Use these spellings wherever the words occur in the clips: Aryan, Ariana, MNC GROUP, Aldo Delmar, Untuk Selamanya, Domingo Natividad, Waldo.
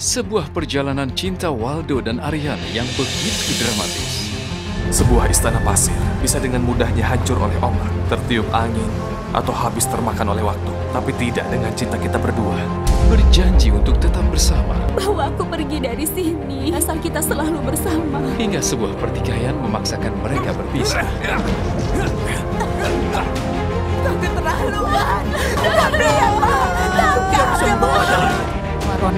sebuah perjalanan cinta Waldo dan Ariana yang begitu dramatis. Sebuah istana pasir bisa dengan mudahnya hancur oleh ombak, tertiup angin, atau habis termakan oleh waktu. Tapi tidak dengan cinta kita berdua. Berjanji untuk tetap bersama. Bahwa aku pergi dari sini, asal kita selalu bersama. Hingga sebuah pertikaian memaksakan mereka berpisah. Kau keterlaluan!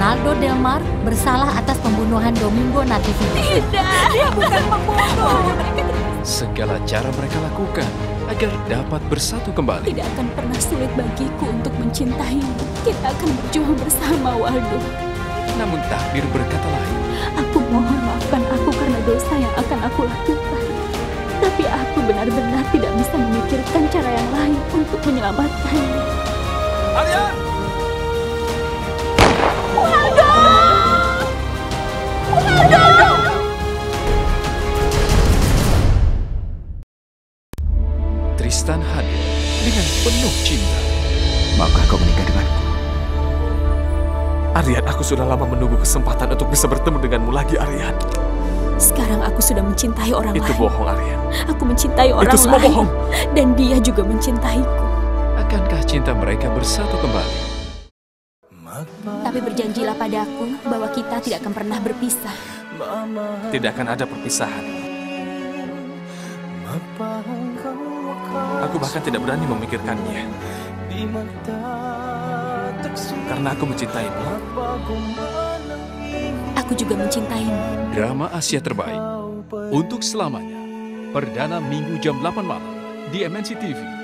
Aldo Delmar bersalah atas pembunuhan Domingo Natividad. Tidak, dia bukan pembunuh. Segala cara mereka lakukan agar dapat bersatu kembali. Tidak akan pernah sulit bagiku untuk mencintaimu. Kita akan berjuang bersama, Waldo. Namun takdir berkata lain. Aku mohon maafkan aku karena dosa yang akan aku lakukan. Tapi aku benar-benar tidak bisa memikirkan cara yang lain untuk menyelamatkanmu. Aryan! Tristan hadir dengan penuh cinta. Maukah kau menikah denganku? Aryan, aku sudah lama menunggu kesempatan untuk bisa bertemu denganmu lagi, Aryan. Sekarang aku sudah mencintai orang lain. Itu bohong, Aryan. Aku mencintai orang lain. Itu semua bohong. Dan dia juga mencintaiku. Akankah cinta mereka bersatu kembali? Tapi berjanjilah padaku bahwa kita tidak akan pernah berpisah. Tidak akan ada perpisahan. Aku bahkan tidak berani memikirkannya. Karena aku mencintaimu. Aku juga mencintaimu. Drama Asia Terbaik Untuk Selamanya. Perdana Minggu jam 8 malam di MNC TV.